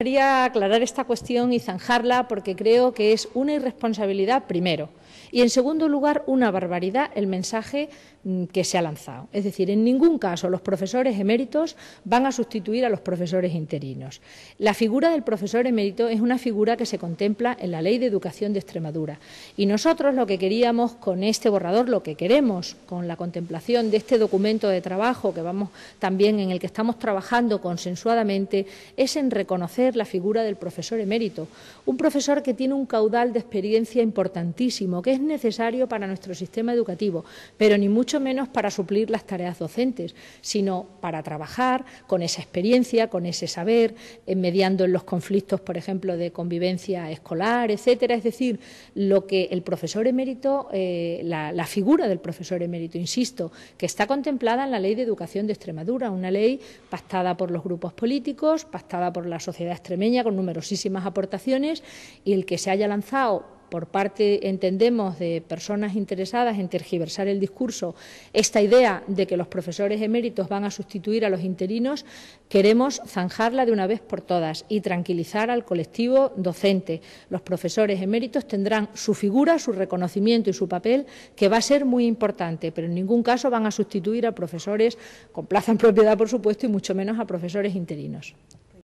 Quería aclarar esta cuestión y zanjarla porque creo que es una irresponsabilidad, primero, y en segundo lugar, una barbaridad el mensaje que se ha lanzado. Es decir, en ningún caso los profesores eméritos van a sustituir a los profesores interinos. La figura del profesor emérito es una figura que se contempla en la Ley de Educación de Extremadura y nosotros lo que queríamos con este borrador, lo que queremos con la contemplación de este documento de trabajo que vamos también en el que estamos trabajando consensuadamente, es en reconocer la figura del profesor emérito, un profesor que tiene un caudal de experiencia importantísimo, que es necesario para nuestro sistema educativo, pero ni mucho menos para suplir las tareas docentes, sino para trabajar con esa experiencia, con ese saber, mediando en los conflictos, por ejemplo, de convivencia escolar, etcétera. Es decir, lo que el profesor emérito, la figura del profesor emérito, insisto, que está contemplada en la Ley de Educación de Extremadura, una ley pactada por los grupos políticos, pactada por la sociedad extremeña con numerosísimas aportaciones, y el que se haya lanzado por parte, entendemos, de personas interesadas en tergiversar el discurso, esta idea de que los profesores eméritos van a sustituir a los interinos, queremos zanjarla de una vez por todas y tranquilizar al colectivo docente. Los profesores eméritos tendrán su figura, su reconocimiento y su papel, que va a ser muy importante, pero en ningún caso van a sustituir a profesores con plaza en propiedad, por supuesto, y mucho menos a profesores interinos.